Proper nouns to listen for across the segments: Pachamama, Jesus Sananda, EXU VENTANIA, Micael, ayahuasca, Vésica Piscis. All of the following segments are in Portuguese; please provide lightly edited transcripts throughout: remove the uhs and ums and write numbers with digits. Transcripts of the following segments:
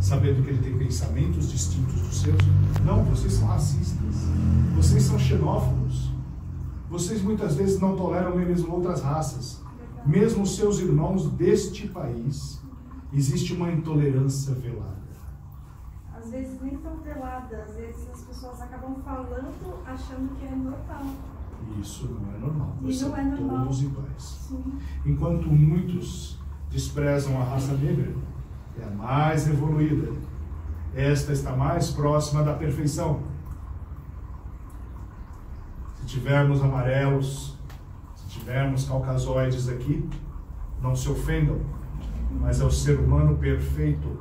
sabendo que ele tem pensamentos distintos dos seus. Não, vocês são racistas, vocês são xenófobos, vocês muitas vezes não toleram nem mesmo outras raças, mesmo seus irmãos deste país. Existe uma intolerância velada. Às vezes nem tão velada, às vezes as pessoas acabam falando achando que é normal. Isso não é normal, vocês são todos iguais. Sim. Enquanto muitos desprezam a raça negra, é a mais evoluída, esta está mais próxima da perfeição. Se tivermos amarelos, se tivermos caucasoides aqui, não se ofendam, mas é o ser humano perfeito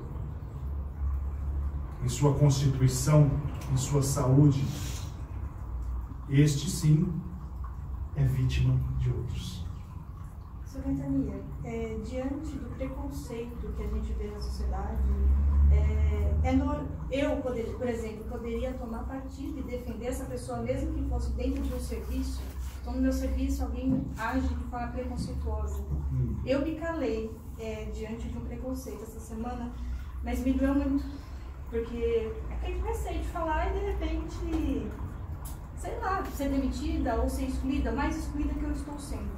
em sua constituição, em sua saúde. Este sim é vítima de outros. Sra. Ventania, diante do preconceito que a gente vê na sociedade, por exemplo, poderia tomar partido e defender essa pessoa, mesmo que fosse dentro de um serviço. Então, no meu serviço, alguém age de forma preconceituosa. Eu me calei diante de um preconceito essa semana, mas me doeu muito, porque eu comecei a falar e, de repente, sei lá, ser demitida ou ser excluída, mais excluída que eu estou sendo.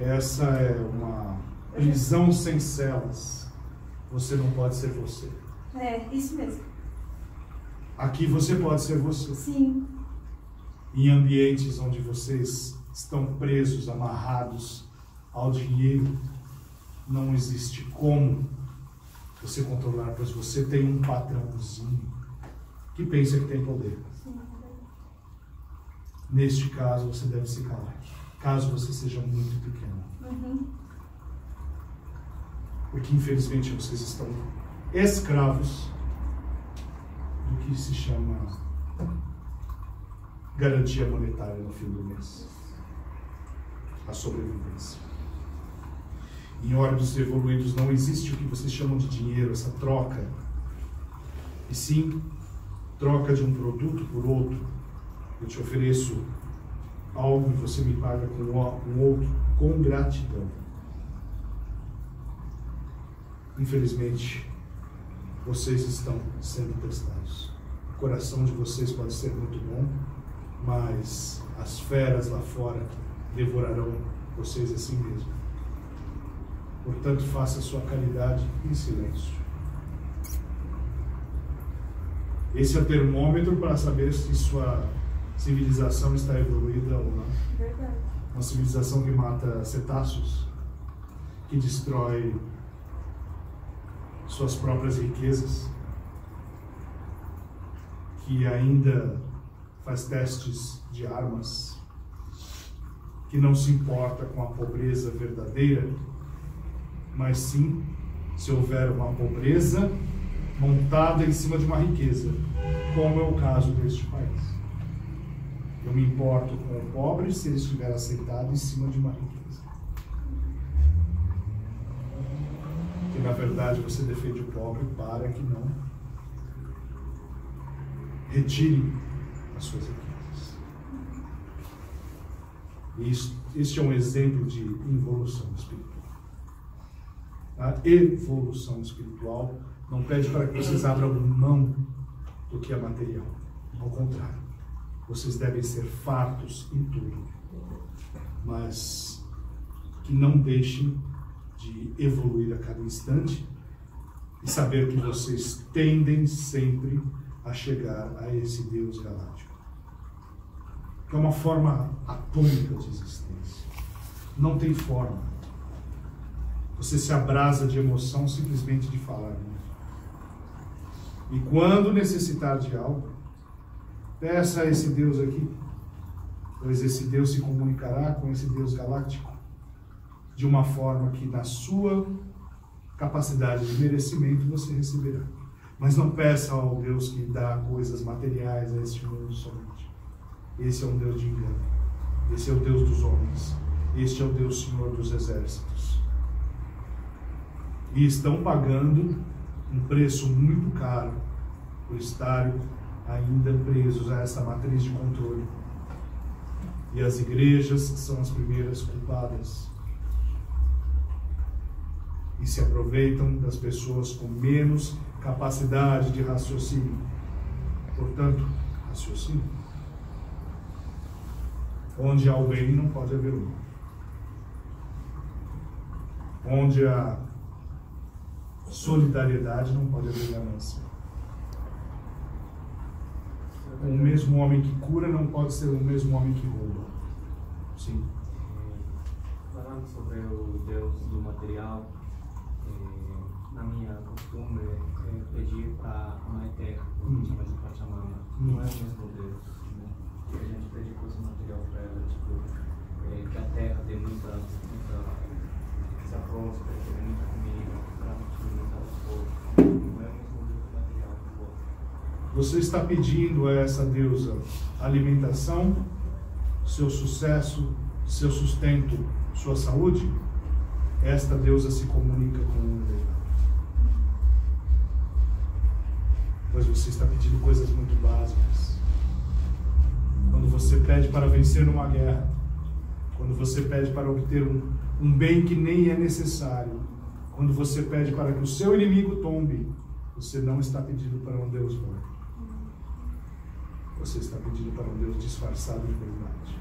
Essa é uma prisão sem celas. Você não pode ser você. É, isso mesmo. Aqui você pode ser você. Sim. Em ambientes onde vocês estão presos, amarrados ao dinheiro, não existe como você controlar, pois você tem um patrãozinho que pensa que tem poder. Sim. Neste caso, você deve se calar, caso você seja muito pequeno. Porque, infelizmente, vocês estão escravos do que se chama garantia monetária no fim do mês. A sobrevivência. Em órgãos evoluídos não existe o que vocês chamam de dinheiro, essa troca. E sim, troca de um produto por outro. Eu te ofereço algo e você me paga com um outro, com gratidão. Infelizmente, vocês estão sendo testados. O coração de vocês pode ser muito bom, mas as feras lá fora devorarão vocês assim mesmo. Portanto, faça sua caridade em silêncio. Esse é o termômetro para saber se sua civilização está evoluída ou não. Verdade. Uma civilização que mata cetáceos, que destrói suas próprias riquezas, que ainda faz testes de armas, que não se importa com a pobreza verdadeira, mas sim se houver uma pobreza montada em cima de uma riqueza, como é o caso deste país. Eu me importo com o pobre se ele estiver assentado em cima de uma riqueza. Porque, na verdade, você defende o pobre para que não retire as suas riquezas. E este é um exemplo de evolução espiritual. A evolução espiritual não pede para que vocês abram mão do que é material. Ao contrário. Vocês devem ser fartos em tudo, mas que não deixem de evoluir a cada instante e saber que vocês tendem sempre a chegar a esse Deus galáctico, que é uma forma atômica de existência. Não tem forma. Você se abrasa de emoção simplesmente de falar. E quando necessitar de algo, peça a esse Deus aqui, pois esse Deus se comunicará com esse Deus galáctico de uma forma que na sua capacidade de merecimento você receberá. Mas não peça ao Deus que dá coisas materiais a este mundo somente. Esse é um Deus de engano. Esse é o Deus dos homens. Este é o Deus Senhor dos exércitos. E estão pagando um preço muito caro por estarem ainda presos a essa matriz de controle. E as igrejas são as primeiras culpadas. E se aproveitam das pessoas com menos capacidade de raciocínio. Portanto, raciocínio. Onde há o bem, não pode haver o mal. Onde há solidariedade, não pode haver ganância. O mesmo homem que cura não pode ser o mesmo homem que rouba. Sim. Falando sobre o Deus do material, na minha costume é pedir para a Mãe Terra, o que chama de Pachamama. Não é o mesmo Deus, né? E a gente pede coisa material para ela, tipo, que a Terra dê muita se aproxima, dê muita comida, para multiplicar os povos. Não é o mesmo Deus do material do povo. Você está pedindo a essa deusa alimentação, seu sucesso, seu sustento, sua saúde? Esta deusa se comunica com o mundo. Pois você está pedindo coisas muito básicas. Quando você pede para vencer uma guerra, quando você pede para obter um bem que nem é necessário, quando você pede para que o seu inimigo tombe, você não está pedindo para um Deus morto. Você está pedindo para um Deus disfarçado de verdade.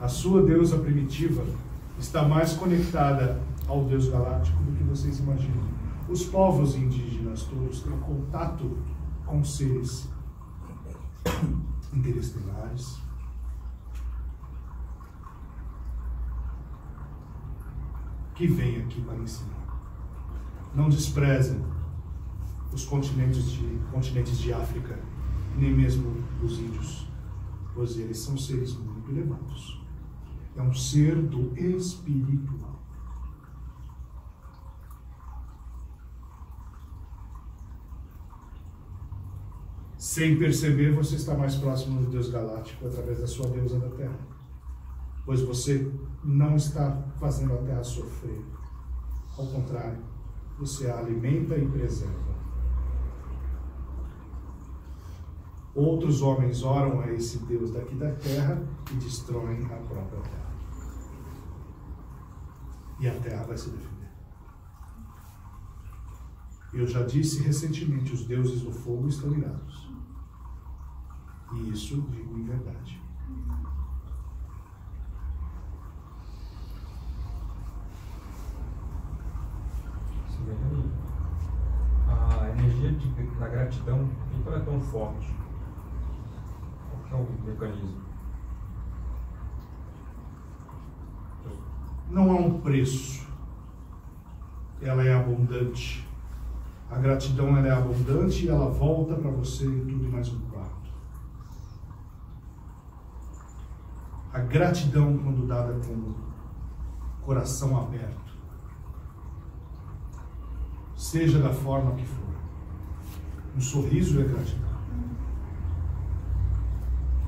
A sua deusa primitiva está mais conectada ao Deus galáctico do que vocês imaginam. Os povos indígenas todos têm contato com seres interestelares. Que vêm aqui para ensinar. Não desprezem os continentes de África, nem mesmo os índios, pois eles são seres muito elevados. É um ser do espiritual. Sem perceber, você está mais próximo do Deus galáctico através da sua deusa da Terra. Pois você não está fazendo a Terra sofrer. Ao contrário, você a alimenta e preserva. Outros homens oram a esse Deus daqui da Terra e destroem a própria Terra. E a Terra vai se defender. Eu já disse recentemente, os deuses do fogo estão irados. E isso digo em verdade. A energia da gratidão, então, é tão forte. Qual que é o mecanismo? Não há um preço. Ela é abundante. A gratidão, ela é abundante e ela volta para você em tudo e mais um quarto. A gratidão, quando dada com coração aberto, seja da forma que for. Um sorriso é gratidão.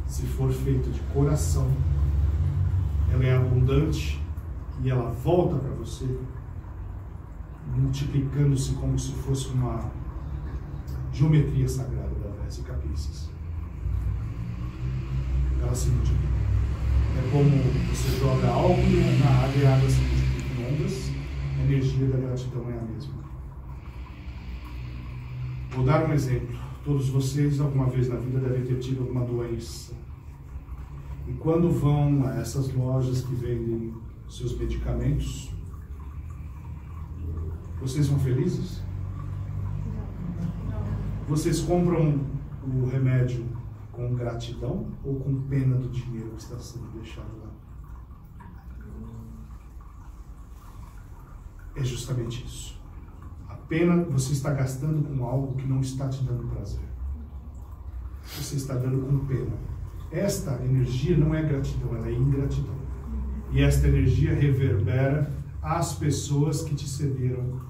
Se for feito de coração, ela é abundante e ela volta para você multiplicando-se como se fosse uma geometria sagrada da Vésica Piscis. Ela se multiplica. É como você joga algo na água e a água se multiplica em ondas. A energia da gratidão é a mesma. Vou dar um exemplo. Todos vocês alguma vez na vida devem ter tido alguma doença. E quando vão a essas lojas que vendem seus medicamentos, vocês são felizes? Vocês compram o remédio com gratidão ou com pena do dinheiro que está sendo deixado lá? É justamente isso. A pena você está gastando com algo que não está te dando prazer. Você está dando com pena. Esta energia não é gratidão, ela é ingratidão. E esta energia reverbera às pessoas que te cederam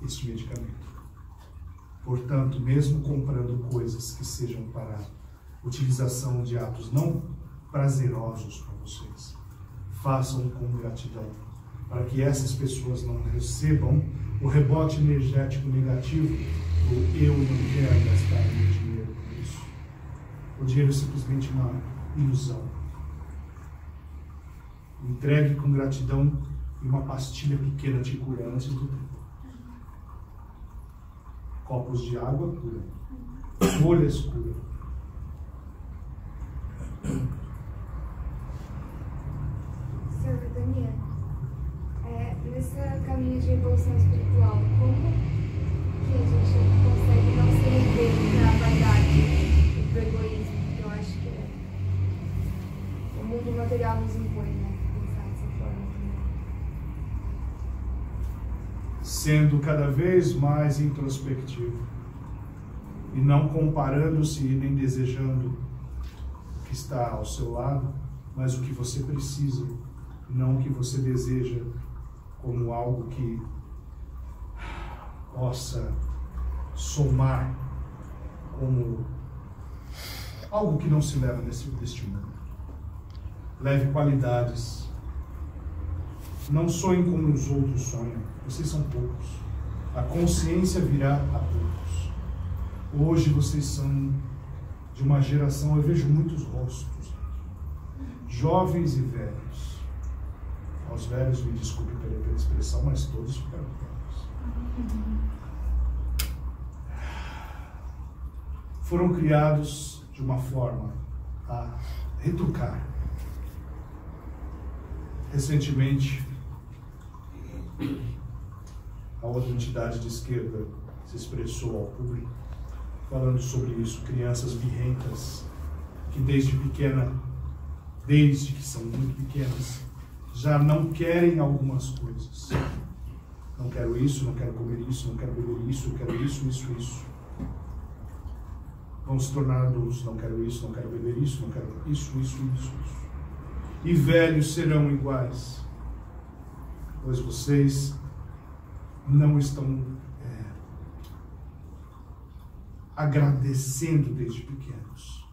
este medicamento. Portanto, mesmo comprando coisas que sejam para utilização de atos não prazerosos para vocês, façam com gratidão, para que essas pessoas não recebam o rebote energético negativo do eu não quero gastar meu dinheiro com isso. O dinheiro é simplesmente uma ilusão. Entregue com gratidão e uma pastilha pequena de cura antes do tempo. Copos de água cura. Folhas cura. Senhor Betânia, nesse caminho de evolução espiritual, como que a gente consegue não se render na vaidade e pro egoísmo? Eu acho que o mundo material nos impõe, né? Pensar dessa forma. Sendo cada vez mais introspectivo e não comparando-se e nem desejando o que está ao seu lado, mas o que você precisa, não o que você deseja como algo que possa somar, como algo que não se leva deste mundo. Leve qualidades. Não sonhem como os outros sonham, vocês são poucos. A consciência virá a poucos. Hoje vocês são de uma geração, eu vejo muitos rostos, jovens e velhos. Aos velhos, me desculpe pela expressão, mas todos ficaram velhos. Foram criados de uma forma a retrucar. Recentemente, a outra entidade de esquerda se expressou ao público falando sobre isso, crianças birrentas que desde que são muito pequenas, já não querem algumas coisas. Não quero isso, não quero comer isso, não quero beber isso, eu quero isso, isso, isso. Vão se tornar adultos, não quero isso, não quero beber isso, não quero isso, isso, isso, isso. E velhos serão iguais, pois vocês não estão agradecendo desde pequenos.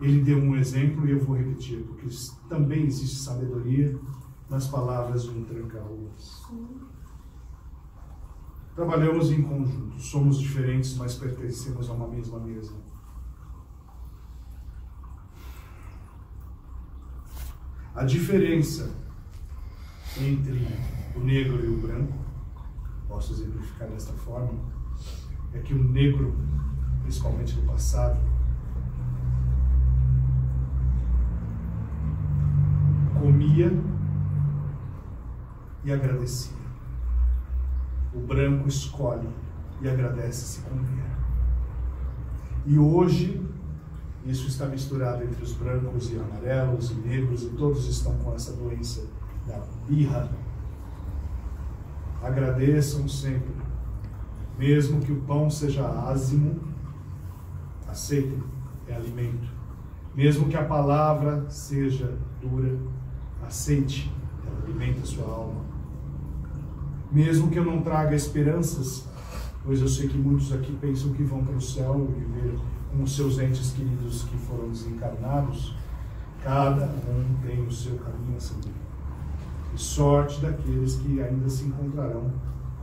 Ele deu um exemplo e eu vou repetir, porque também existe sabedoria nas palavras de um tranca-ruas. Trabalhamos em conjunto, somos diferentes, mas pertencemos a uma mesma mesa. A diferença entre o negro e o branco, posso exemplificar desta forma, é que o negro, principalmente no passado, comia e agradecia. O branco escolhe e agradece se comer. E hoje, isso está misturado entre os brancos e amarelos e negros, e todos estão com essa doença da birra. Agradeçam sempre, mesmo que o pão seja ázimo, aceitem, é alimento. Mesmo que a palavra seja dura, aceite, ela alimenta a sua alma. Mesmo que eu não traga esperanças, pois eu sei que muitos aqui pensam que vão para o céu e viver com os seus entes queridos que foram desencarnados, cada um tem o seu caminho a seguir. E sorte daqueles que ainda se encontrarão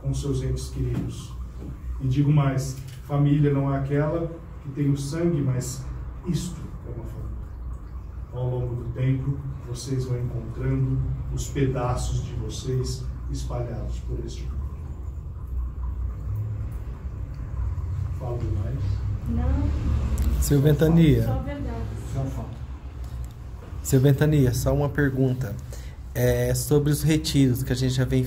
com seus entes queridos. E digo mais, família não é aquela que tem o sangue, mas isto é uma família. Ao longo do tempo, vocês vão encontrando os pedaços de vocês espalhados por este mundo. Falo demais. Não. Seu Ventania. Seu Ventania, só uma pergunta. Sobre os retiros que a gente já vem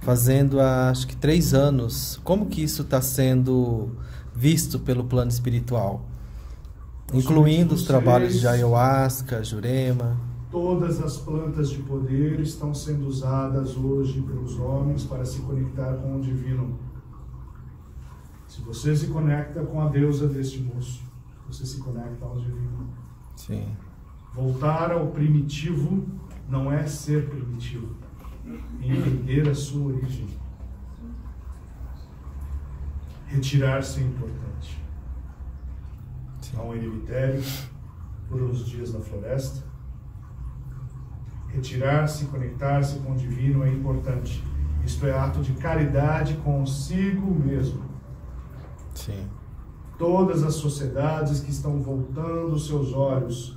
fazendo há acho que 3 anos. Como que isso está sendo visto pelo plano espiritual? Incluindo os trabalhos de ayahuasca, jurema. Todas as plantas de poder estão sendo usadas hoje pelos homens para se conectar com o divino. Se você se conecta com a deusa deste moço, você se conecta ao divino. Sim. Voltar ao primitivo não é ser primitivo, é entender a sua origem. Retirar-se é importante. Há um eremitério por uns dias na floresta. Retirar-se, conectar-se com o divino é importante. Isto é ato de caridade consigo mesmo. Sim. Todas as sociedades que estão voltando seus olhos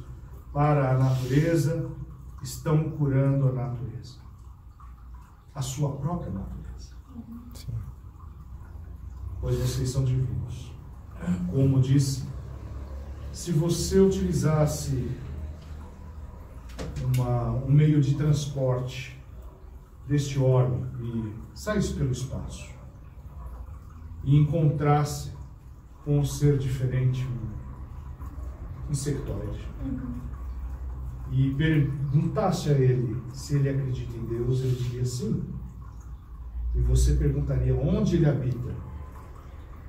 para a natureza estão curando a natureza, a sua própria natureza. Sim. Pois vocês são divinos. Como disse, se você utilizasse um meio de transporte deste orbe e saísse pelo espaço e encontrasse com um ser diferente, um insectoide, e perguntasse a ele se ele acredita em Deus, ele diria sim. E você perguntaria onde ele habita.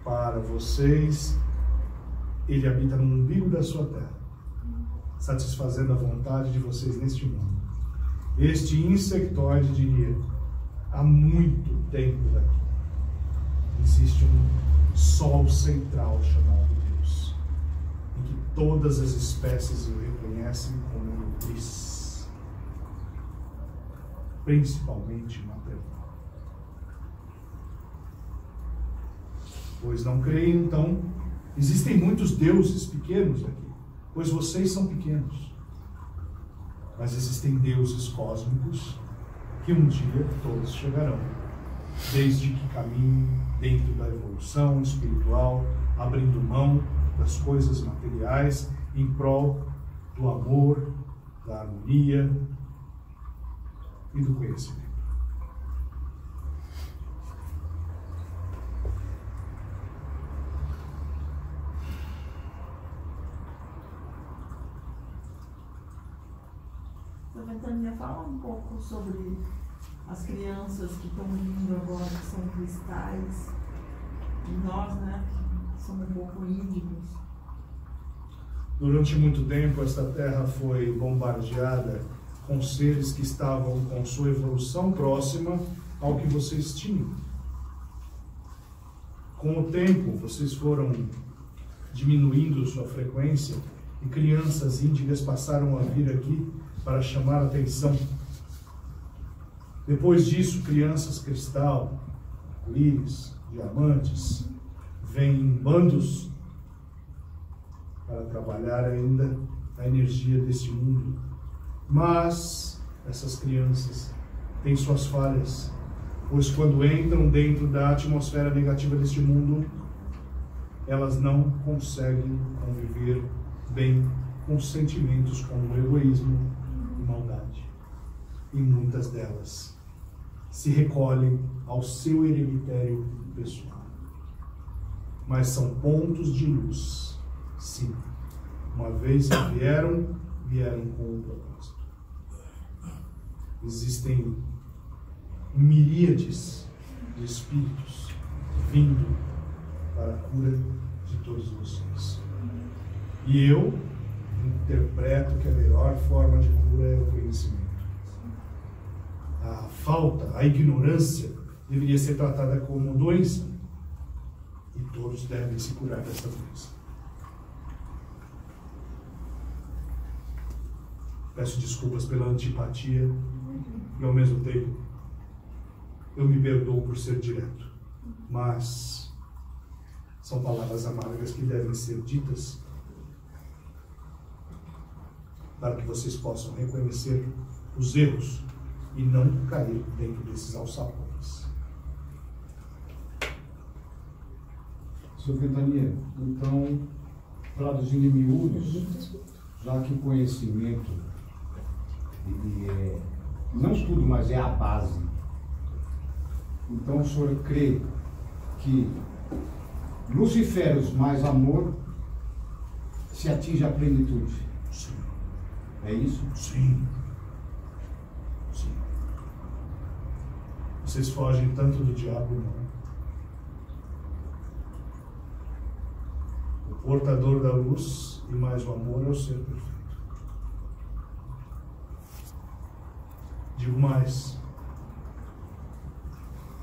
Para vocês, ele habita no umbigo da sua terra, satisfazendo a vontade de vocês neste mundo. Este insectoide diria: há muito tempo daqui existe um sol central chamado Deus, em que todas as espécies o reconhecem como motriz, principalmente maternal. Pois não creem, então, existem muitos deuses pequenos aqui, pois vocês são pequenos. Mas existem deuses cósmicos que um dia todos chegarão, desde que caminhem dentro da evolução espiritual, abrindo mão das coisas materiais em prol do amor, da harmonia e do conhecimento. Ventania, fala um pouco sobre as crianças que estão vindo agora, que são cristais, e nós, né, que somos um pouco índigos. Durante muito tempo, esta terra foi bombardeada com seres que estavam com sua evolução próxima ao que vocês tinham. Com o tempo, vocês foram diminuindo sua frequência e crianças índigas passaram a vir aqui para chamar a atenção. Depois disso, crianças cristal, lírios, diamantes, vêm em bandos para trabalhar ainda a energia deste mundo. Mas essas crianças têm suas falhas, pois quando entram dentro da atmosfera negativa deste mundo, elas não conseguem conviver bem com sentimentos como egoísmo, maldade, e muitas delas se recolhem ao seu eremitério pessoal. Mas são pontos de luz, sim. Uma vez que vieram com um propósito. Existem miríades de espíritos vindo para a cura de todos vocês. E eu interpreto que a melhor forma de cura é o conhecimento. A falta, a ignorância, deveria ser tratada como doença. E todos devem se curar dessa doença. Peço desculpas pela antipatia e, ao mesmo tempo, eu me perdoo por ser direto. Mas são palavras amargas que devem ser ditas, para que vocês possam reconhecer os erros e não cair dentro desses alçapões. Senhor Ventania, então, traduzindo em miúdos, já que o conhecimento, ele é, não estudo, mas é a base. Então, o senhor crê que Luciferos mais amor se atinge a plenitude? Sim. É isso? Sim. Sim. Vocês fogem tanto do diabo, não? O portador da luz e mais o amor é o ser perfeito. Digo mais.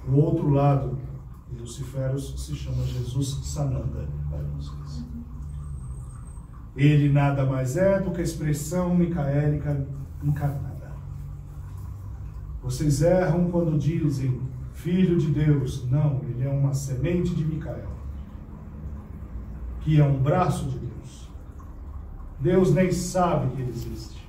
O outro lado de Luciferos se chama Jesus Sananda para vocês. Ele nada mais é do que a expressão micaélica encarnada. Vocês erram quando dizem Filho de Deus. Não, ele é uma semente de Micael, que é um braço de Deus. Deus nem sabe que ele existe.